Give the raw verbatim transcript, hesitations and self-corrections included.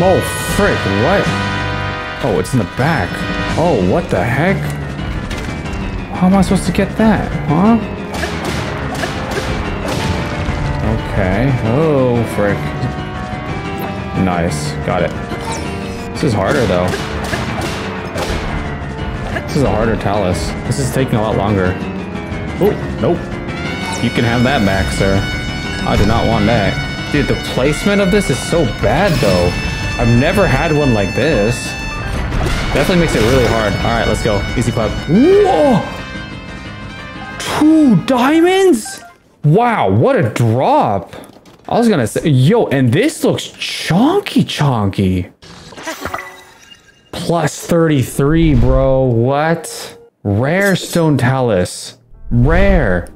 Oh, frick, what? Oh, it's in the back. Oh, what the heck? How am I supposed to get that, huh? Okay. Oh, frick. Nice. Got it. This is harder, though. This is a harder talus. This is taking a lot longer. Oh, nope. You can have that back, sir. I do not want that. Dude, the placement of this is so bad, though. I've never had one like this. Definitely makes it really hard. All right, let's go. Easy clap. Whoa! Two diamonds? Wow, what a drop. I was gonna say, yo, and this looks chonky chonky. Plus thirty-three, bro, what? Rare stone talus, rare.